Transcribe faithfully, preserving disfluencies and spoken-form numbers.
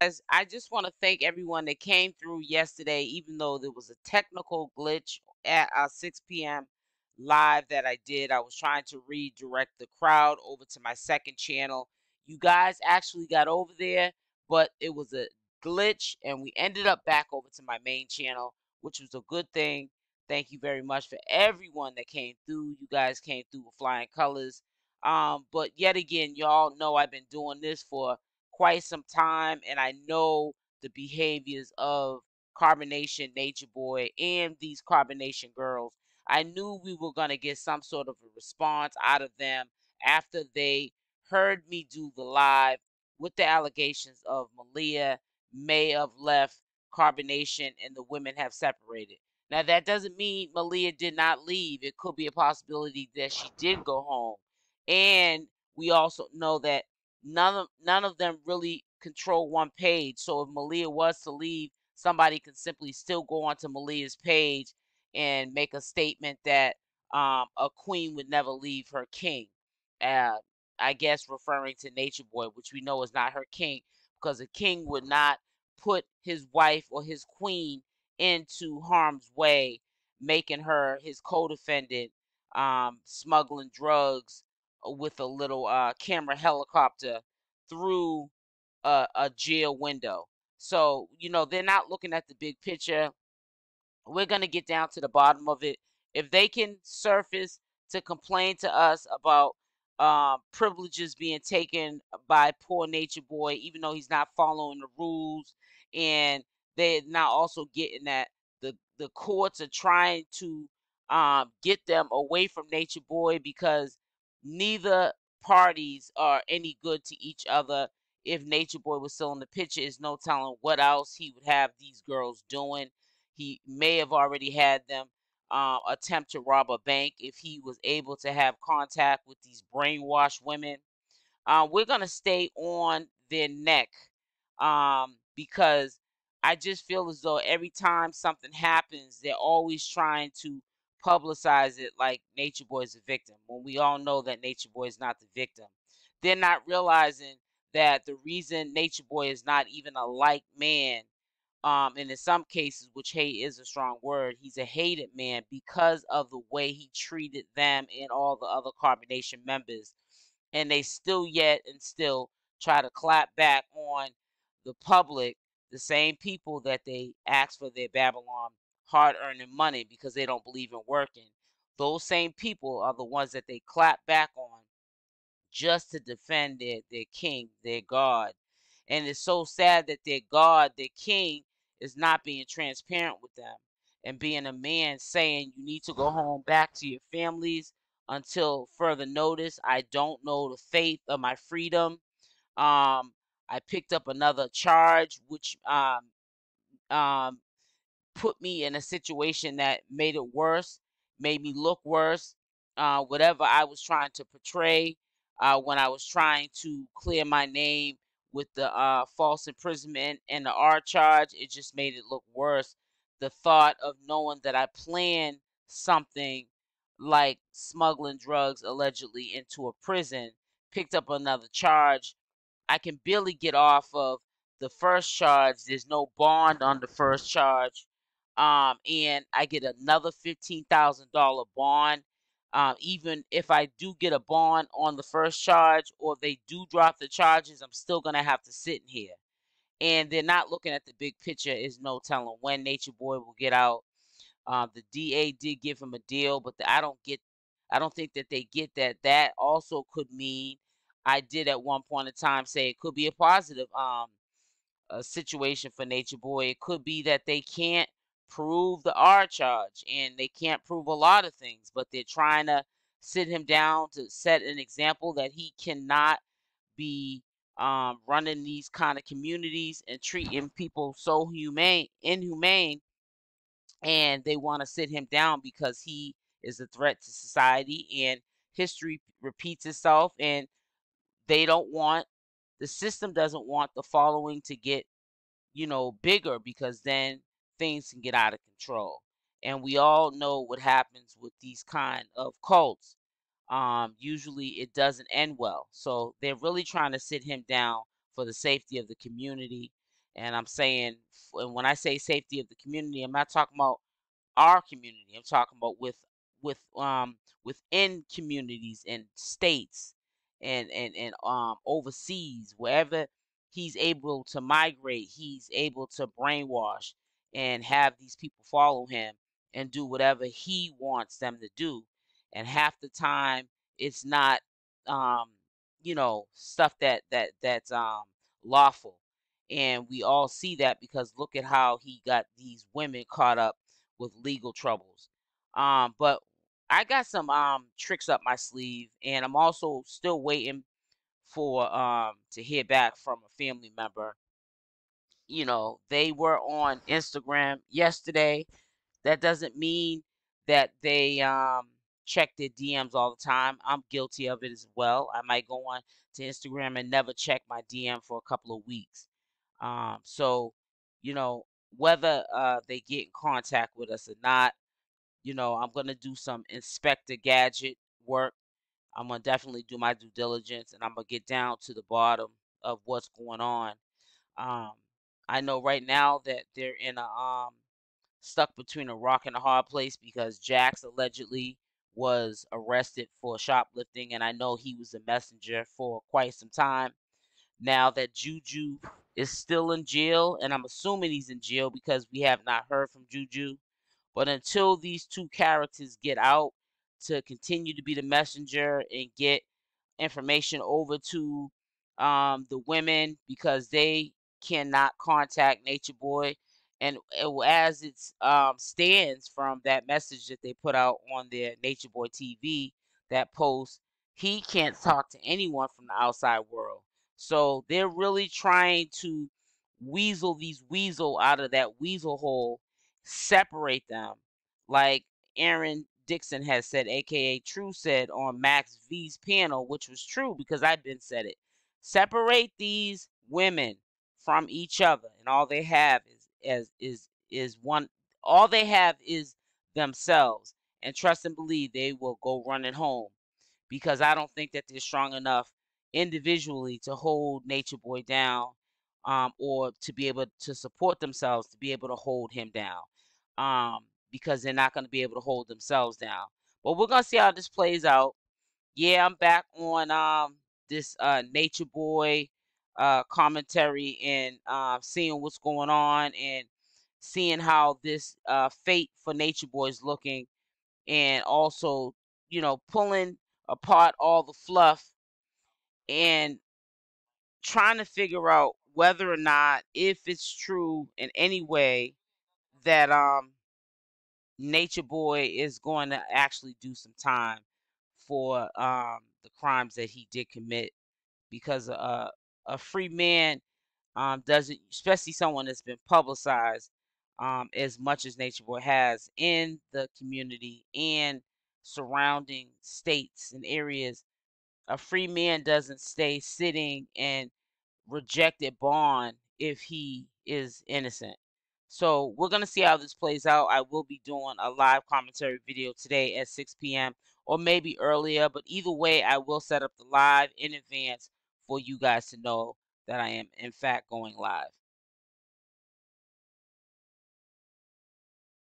Guys, I just want to thank everyone that came through yesterday, even though there was a technical glitch at our six p m live that I did. I was trying to redirect the crowd over to my second channel. You guys actually got over there, but it was a glitch, and we ended up back over to my main channel, which was a good thing. Thank you very much for everyone that came through. You guys came through with flying colors. Um, but yet again, y'all know I've been doing this for quite some time, and I know the behaviors of Carbonation, Nature Boy, and these Carbonation girls. I knew we were going to get some sort of a response out of them after they heard me do the live with the allegations of Malia may have left Carbonation and the women have separated. Now, that doesn't mean Malia did not leave. It could be a possibility that she did go home. And we also know that none of, none of them really control one page. So if Malia was to leave, somebody can simply still go onto Malia's page and make a statement that um, a queen would never leave her king. Uh, I guess referring to Nature Boy, which we know is not her king, because a king would not put his wife or his queen into harm's way, making her his co-defendant, um, smuggling drugs with a little uh, camera helicopter through a, a jail window. So, you know, they're not looking at the big picture. We're going to get down to the bottom of it. If they can surface to complain to us about um, privileges being taken by poor Nature Boy, even though he's not following the rules, and they're not also getting that the, the courts are trying to um, get them away from Nature Boy because neither parties are any good to each other. If Nature Boy was still in the picture, there's no telling what else he would have these girls doing. He may have already had them uh, attempt to rob a bank if he was able to have contact with these brainwashed women. Uh, we're going to stay on their neck um, because I just feel as though every time something happens, they're always trying to publicize it like Nature Boy is a victim, when we all know that Nature Boy is not the victim. They're not realizing that the reason Nature Boy is not even a liked man, Um, and in some cases, which hate is a strong word, he's a hated man because of the way he treated them and all the other Carbonation members. And they still yet and still try to clap back on the public, the same people that they ask for their Babylon hard-earning money because they don't believe in working. Those same people are the ones that they clap back on just to defend their, their king, their god. And it's so sad that their God, their king, is not being transparent with them and being a man saying you need to go home back to your families until further notice. I don't know the faith of my freedom. Um, I picked up another charge, which um, um, put me in a situation that made it worse, made me look worse. Uh, whatever I was trying to portray uh, when I was trying to clear my name with the uh, false imprisonment and the R charge, it just made it look worse. The thought of knowing that I planned something like smuggling drugs allegedly into a prison, picked up another charge. I can barely get off of the first charge. There's no bond on the first charge. Um, and I get another fifteen thousand dollar bond. Uh, even if I do get a bond on the first charge, or they do drop the charges, I'm still going to have to sit in here. And they're not looking at the big picture. Is no telling when Nature Boy will get out. Uh, the D A did give him a deal, but the, I don't get, I don't think that they get that. That also could mean, I did at one point in time say it could be a positive um, a situation for Nature Boy. It could be that they can't prove the R charge, and they can't prove a lot of things, but they're trying to sit him down to set an example that he cannot be um, running these kind of communities and treating people so humane, inhumane, and they want to sit him down because he is a threat to society, and history repeats itself, and they don't want, the system doesn't want the following to get, you know, bigger, because then things can get out of control. And we all know what happens with these kind of cults. Um, usually it doesn't end well. So they're really trying to sit him down for the safety of the community. And I'm saying, and when I say safety of the community, I'm not talking about our community. I'm talking about with with um within communities and states and and and um overseas, wherever he's able to migrate, he's able to brainwash and have these people follow him and do whatever he wants them to do. And half the time, it's not um you know stuff that that that's um lawful. And we all see that, because look at how he got these women caught up with legal troubles. Um, but I got some um, tricks up my sleeve, and I'm also still waiting for um, to hear back from a family member. You know, they were on Instagram yesterday. That doesn't mean that they um, check their D Ms all the time. I'm guilty of it as well. I might go on to Instagram and never check my D M for a couple of weeks. Um, so, you know, whether uh, they get in contact with us or not, you know, I'm going to do some Inspector Gadget work. I'm going to definitely do my due diligence, and I'm going to get down to the bottom of what's going on. Um, I know right now that they're in a, um, stuck between a rock and a hard place, because Jax allegedly was arrested for shoplifting, and I know he was a messenger for quite some time. Now that Juju is still in jail, and I'm assuming he's in jail because we have not heard from Juju. But until these two characters get out to continue to be the messenger and get information over to um, the women, because they cannot contact Nature Boy. And as it um, stands from that message that they put out on their Nature Boy T V, that post, he can't talk to anyone from the outside world. So they're really trying to weasel these weasel out of that weasel hole, separate them, like Aaron Dixon has said, aka True said on Max V's panel, which was true because I've been said it. Separate these women from each other, and all they have is as is is one. All they have is themselves, and trust and believe they will go running home, because I don't think that they're strong enough individually to hold Nature Boy down, um, or to be able to support themselves to be able to hold him down, um, because they're not going to be able to hold themselves down. But we're going to see how this plays out. Yeah, I'm back on um, this uh, Nature Boy uh, commentary, and uh, seeing what's going on and seeing how this uh, fate for Nature Boy is looking, and also, you know, pulling apart all the fluff and trying to figure out whether or not, if it's true in any way, that um Nature Boy is going to actually do some time for um the crimes that he did commit, because uh, a free man um doesn't, especially someone that's been publicized um as much as Nature Boy has in the community and surrounding states and areas. A free man doesn't stay sitting and rejected bond if he is innocent. So we're going to see how this plays out. I will be doing a live commentary video today at six P M or maybe earlier. But either way, I will set up the live in advance for you guys to know that I am, in fact, going live.